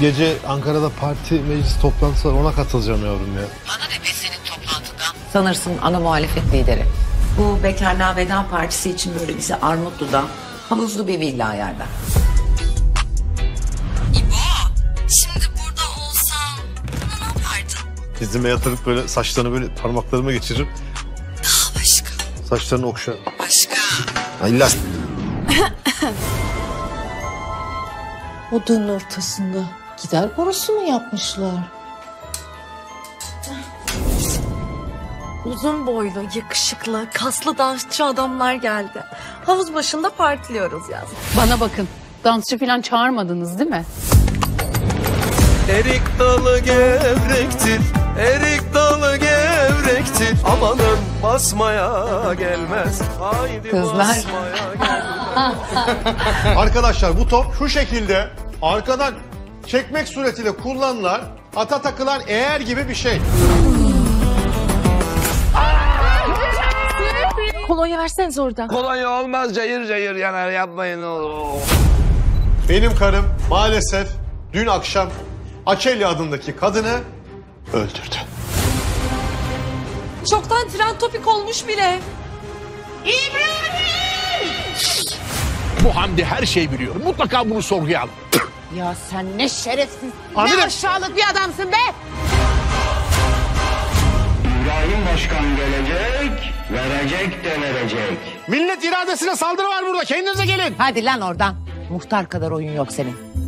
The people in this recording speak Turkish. Gece Ankara'da parti meclis toplantısı var, ona katılacağım yavrum ya. Bana ne be senin toplantıdan? Sanırsın ana muhalefet lideri. Bu bekarlığa Veda Partisi için böyle bize Armutlu'da havuzlu bir villa ayarda. İbo, şimdi burada olsam ne yapardın? Dizime yatırıp böyle saçlarını böyle parmaklarıma geçiririm. Daha başka. Saçlarını okşarım. Başka. Ay las. Odanın ortasında gider borusu mu yapmışlar? Uzun boylu, yakışıklı, kaslı dansçı adamlar geldi. Havuz başında partiliyoruz ya. Bana bakın, dansçı falan çağırmadınız değil mi? Erik dalı gevrektir, erik dalı gevrektir. Amanın basmaya gelmez. Haydi kızlar. Basmaya gelmez. Arkadaşlar bu top şu şekilde arkadan çekmek suretiyle kullanılan, ata takılan eğer gibi bir şey. Kolonya verseniz oradan. Kolonya olmaz, cayır cayır yanar, yapmayın oğlum. Benim karım maalesef dün akşam Açelya adındaki kadını öldürdü. Çoktan tren topik olmuş bile. İbrahim! Bu Hamdi her şeyi biliyor. Mutlaka bunu sorguya al. Ya sen ne şerefsiz, ne aşağılık bir adamsın be! İbrahim Başkan gelecek, verecek de verecek. Millet iradesine saldırı var burada, kendinize gelin. Hadi lan oradan. Muhtar kadar oyun yok senin.